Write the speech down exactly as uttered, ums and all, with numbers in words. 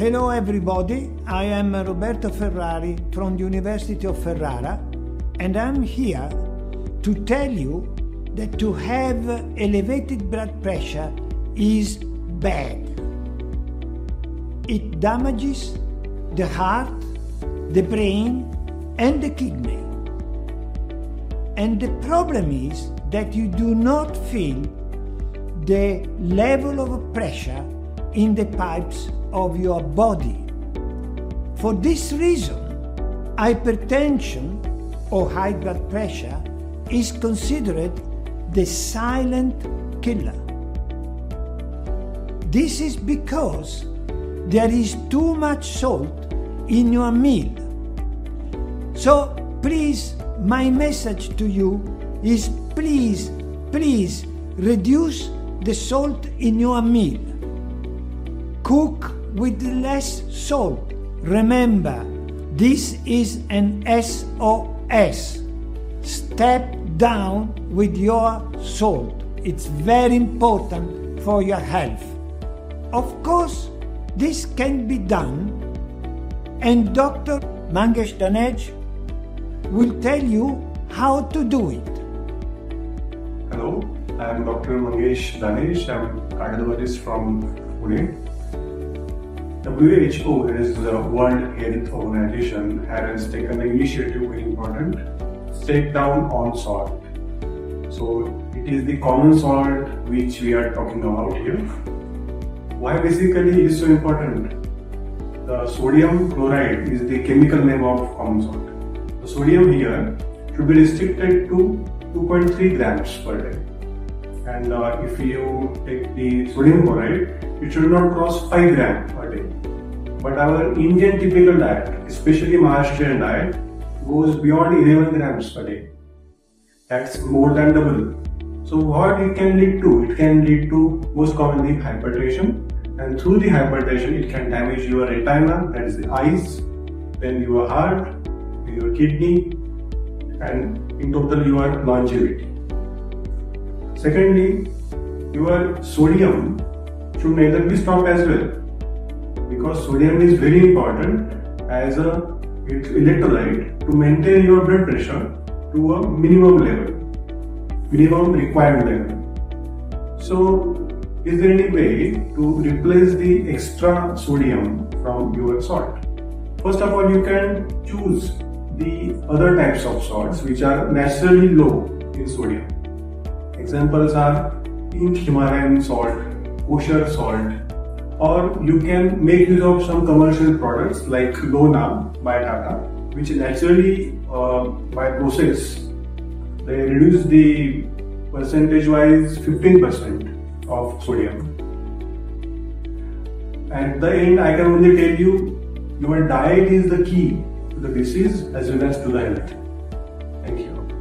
Hello everybody, I am Roberto Ferrari from the University of Ferrara, and I'm here to tell you that to have elevated blood pressure is bad. It damages the heart, the brain and the kidney. And the problem is that you do not feel the level of pressure in the pipes of your body. For this reason, hypertension or high blood pressure is considered the silent killer. This is because there is too much salt in your meal. So please, my message to you is please, please reduce the salt in your meal. Cook with less salt. Remember, this is an S O S. Step down with your salt. It's very important for your health. Of course, this can be done, and Doctor Mangesh Danej will tell you how to do it. Hello, I am Doctor Mangesh Danej. I am a cardiologist from Pune. The W H O, is the World Health Organization, has taken the initiative, very important, step down on salt. So it is the common salt which we are talking about here. Why basically it is so important? The sodium chloride is the chemical name of common salt. The sodium here should be restricted to two point three grams per day. And uh, if you take the sodium chloride, it should not cross five grams per day. But our Indian typical diet, especially Maharashtrian diet, goes beyond eleven grams per day. That's more than double. So what it can lead to? It can lead to most commonly hypertension, and through the hypertension it can damage your retina, that is the eyes, then your heart, your kidney, and in total your longevity. Secondly, your sodium should neither be stopped as well, because sodium is very important as a electrolyte to maintain your blood pressure to a minimum level, minimum required level. So, is there any way to replace the extra sodium from your salt? First of all, you can choose the other types of salts which are naturally low in sodium. Examples are pink Himalayan salt, kosher salt, or you can make use of some commercial products like Lona by Tata, which naturally uh, by process they reduce the percentage wise fifteen percent of sodium. At the end, I can only tell you your diet is the key to the disease as well as to the health. Thank you.